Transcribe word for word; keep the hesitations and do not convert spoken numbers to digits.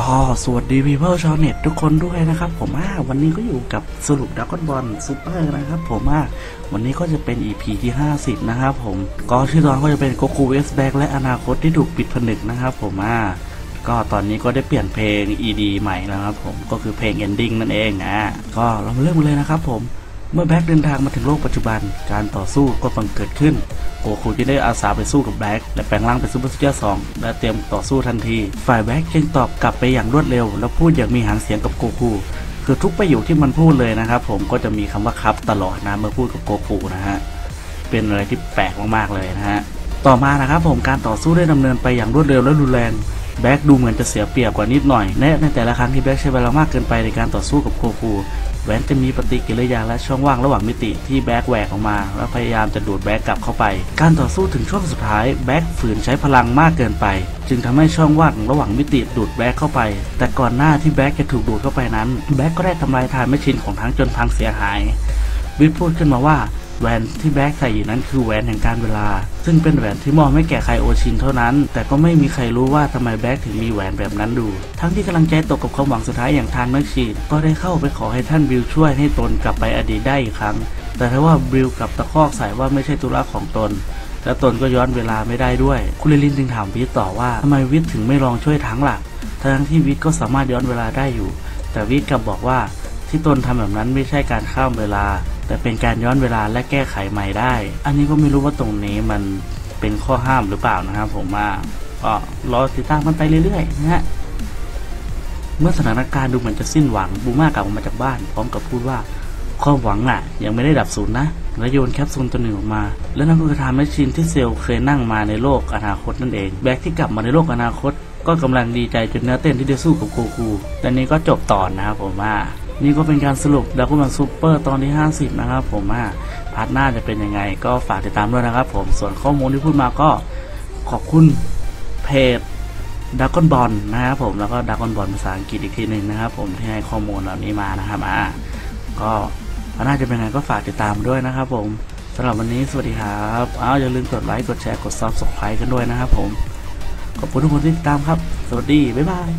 ก็สวัสดีวีเพิลชาวเน็ตทุกคนด้วยนะครับผมอ่าวันนี้ก็อยู่กับสรุปดราก้อนบอลซูเปอร์นะครับผมอ่าวันนี้ก็จะเป็น อี พี ที่ห้าสิบนะครับผมก็ชื่อตอนก็จะเป็นโกคูเวสแบ็กและอนาคตที่ถูกปิดผนึกนะครับผมอ่าก็ตอนนี้ก็ได้เปลี่ยนเพลง อี ดี ใหม่แล้วครับผมก็คือเพลง Ending นั่นเองนะก็เรามาเริ่มเลยนะครับผมเมื่อแบ็กเดินทางมาถึงโลกปัจจุบันการต่อสู้ก็บังเกิดขึ้นโกคูจึงได้อาสาไปสู้กับแบ็กและแปลงร่างเป็นซูเปอร์ซูเปอร์สองและเตรียมต่อสู้ทันทีฝ่ายแบ็กจึงตอบกลับไปอย่างรวดเร็วและพูดอย่างมีหางเสียงกับโกคูคือทุกประโยคที่มันพูดเลยนะครับผมก็จะมีคำว่าครับตลอดนะเมื่อพูดกับโกคูนะฮะเป็นอะไรที่แปลกมากๆเลยนะฮะต่อมานะครับผมการต่อสู้ได้ดำเนินไปอย่างรวดเร็วและรุนแรงแบ็กดูเหมือนจะเสียเปรียบกว่านิดหน่อยและในแต่ละครั้งที่แบ็กใช้เวลามากเกินไปในการต่อสู้กับโกคูแวนจะมีปฏิกิริยาและช่องว่างระหว่างมิติที่แบ็กแหวกออกมาและพยายามจะดูดแบ็กกลับเข้าไปการต่อสู้ถึงช่วงสุดท้ายแบ็กฝืนใช้พลังมากเกินไปจึงทำให้ช่องว่างระหว่างมิติดูดแบ็กเข้าไปแต่ก่อนหน้าที่แบ็กจะถูกดูดเข้าไปนั้นแบ็กก็ได้ทำลายฐานแมชชีนของทั้งจนพังเสียหายวิทพูดขึ้นมาว่าแหวนที่แบ็กใส่อยู่นั้นคือแหวนแห่งการเวลาซึ่งเป็นแหวนที่มอบให้แก่ไคโอชินเท่านั้นแต่ก็ไม่มีใครรู้ว่าทำไมแบ็กถึงมีแหวนแบบนั้นดูทั้งที่กำลังใจตกกับความหวังสุดท้ายอย่างทางนักชีก็ได้เข้าไปขอให้ท่านบิลช่วยให้ตนกลับไปอดีตได้อีกครั้งแต่ทว่าบิลกลับตะคอกใส่ว่าไม่ใช่ธุระของตนและตนก็ย้อนเวลาไม่ได้ด้วยคุณลิลินจึงถามวิทต่อว่าทำไมวิทถึงไม่ลองช่วยทั้งหลักทั้งที่วิทก็สามารถย้อนเวลาได้อยู่แต่วิทกลับบอกว่าที่ตนทำแบบนั้นไม่ใช่การข้ามเวลาแต่เป็นการย้อนเวลาและแก้ไขใหม่ได้อันนี้ก็ไม่รู้ว่าตรงนี้มันเป็นข้อห้ามหรือเปล่านะครับผมว่าก็รอติดตามมันไปเรื่อยๆนะฮะเมื่อสถานการณ์ดูเหมือนจะสิ้นหวังบูม่ากลับออกมาจากบ้านพร้อมกับพูดว่าความหวังน่ะยังไม่ได้ดับสูญนะและโยนแคปซูลตัวหนึ่งออกมาและนั่นก็คือไทม์แมชชีนที่เซลเคยนั่งมาในโลกอนาคตนั่นเองแบ็กที่กลับมาในโลกอนาคตก็กำลังดีใจจนเนื้อเต้นที่ได้สู้กับโกคูและนี้ก็จบตอนนะครับผมว่านี่ก็เป็นการสรุปดราก้อนบอลซูเปอร์ตอนที่ห้าสิบนะครับผมอ่ะพาร์ทหน้าจะเป็นยังไงก็ฝากติดตามด้วยนะครับผมส่วนข้อมูลที่พูดมาก็ขอบคุณเพจดราก้อนบอลนะครับผมแล้วก็ดราก้อนบอลภาษาอังกฤษอีกทีหนึ่งนะครับผมที่ให้ข้อมูลเหล่านี้มานะครับอ่ะก็พาร์ทหน้าจะเป็นยังไงก็ฝากติดตามด้วยนะครับผมสำหรับวันนี้สวัสดีครับอ้าวอย่าลืมกดไลค์กดแชร์กดซับสไครต์กันด้วยนะครับผมขอบคุณทุกคนที่ติดตามครับสวัสดีบ๊ายบาย